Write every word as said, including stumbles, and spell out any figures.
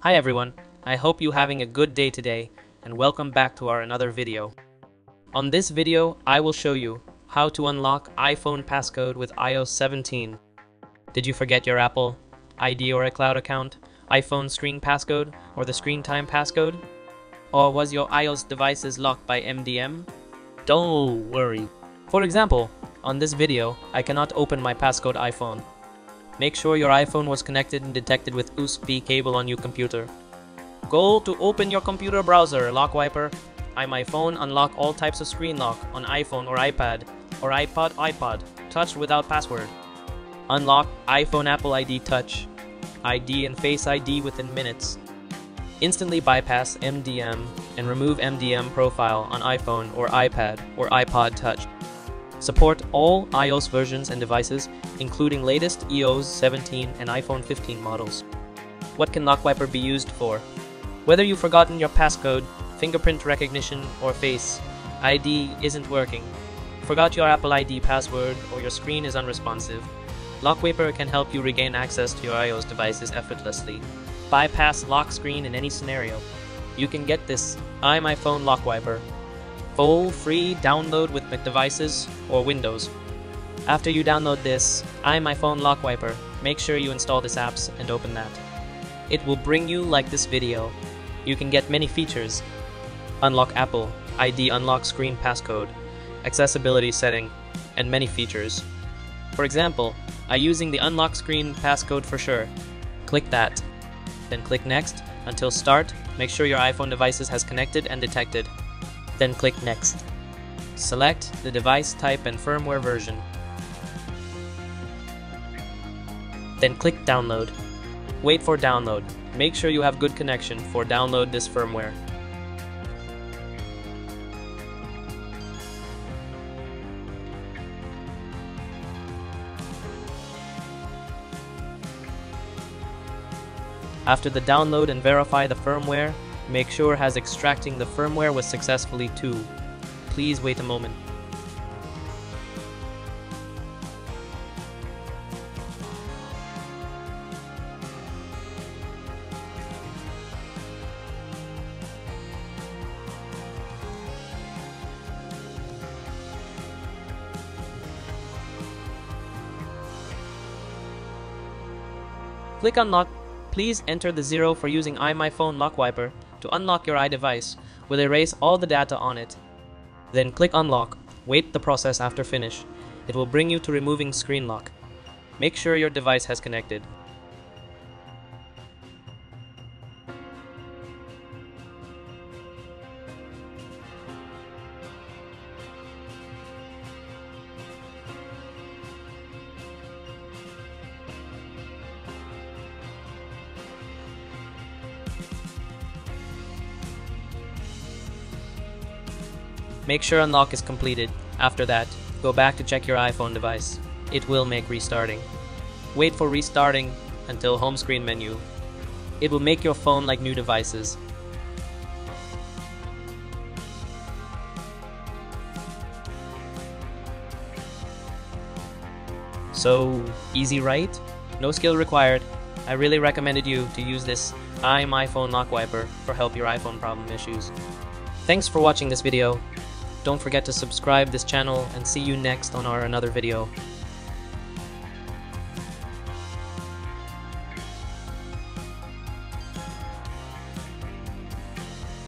Hi everyone, I hope you're having a good day today and welcome back to our another video. On this video, I will show you how to unlock iPhone passcode with i O S seventeen. Did you forget your Apple I D or iCloud account, iPhone screen passcode, or the screen time passcode? Or was your iOS devices locked by M D M? Don't worry. For example, on this video, I cannot open my passcode iPhone. Make sure your iPhone was connected and detected with U S B cable on your computer. Go to open your computer browser, LockWiper, iMyPhone, unlock all types of screen lock on iPhone or iPad, or iPod, iPod, Touch without password. Unlock iPhone Apple I D Touch, I D and Face I D within minutes. Instantly bypass M D M and remove M D M profile on iPhone or iPad or iPod Touch. Support all iOS versions and devices, including latest i O S seventeen and iPhone fifteen models. What can LockWiper be used for? Whether you've forgotten your passcode, fingerprint recognition, or Face I D isn't working, forgot your Apple I D password, or your screen is unresponsive, LockWiper can help you regain access to your iOS devices effortlessly. Bypass lock screen in any scenario. You can get this iMyPhone LockWiper. Full free download with Mac devices or Windows. After you download this iMyPhone LockWiper, make sure you install this apps and open that. It will bring you like this video. You can get many features. Unlock Apple I D, unlock screen passcode, accessibility setting, and many features. For example, I'm using the unlock screen passcode for sure. Click that. Then click next until start. Make sure your iPhone devices has connected and detected. Then click next. Select the device type and firmware version. Then click download. Wait for download. Make sure you have good connection for download this firmware. After the download and verify the firmware, make sure has extracting the firmware was successfully too. Please wait a moment. Click unlock. Please enter the zero for using iMyPhone LockWiper to unlock your iDevice, will erase all the data on it. Then click unlock, wait the process after finish. It will bring you to removing screen lock. Make sure your device has connected. Make sure unlock is completed. After that, go back to check your iPhone device. It will make restarting. Wait for restarting until home screen menu. It will make your phone like new devices. So easy, right? No skill required. I really recommended you to use this iMyPhone LockWiper for help your iPhone problem issues. Thanks for watching this video. Don't forget to subscribe this channel and see you next on our another video.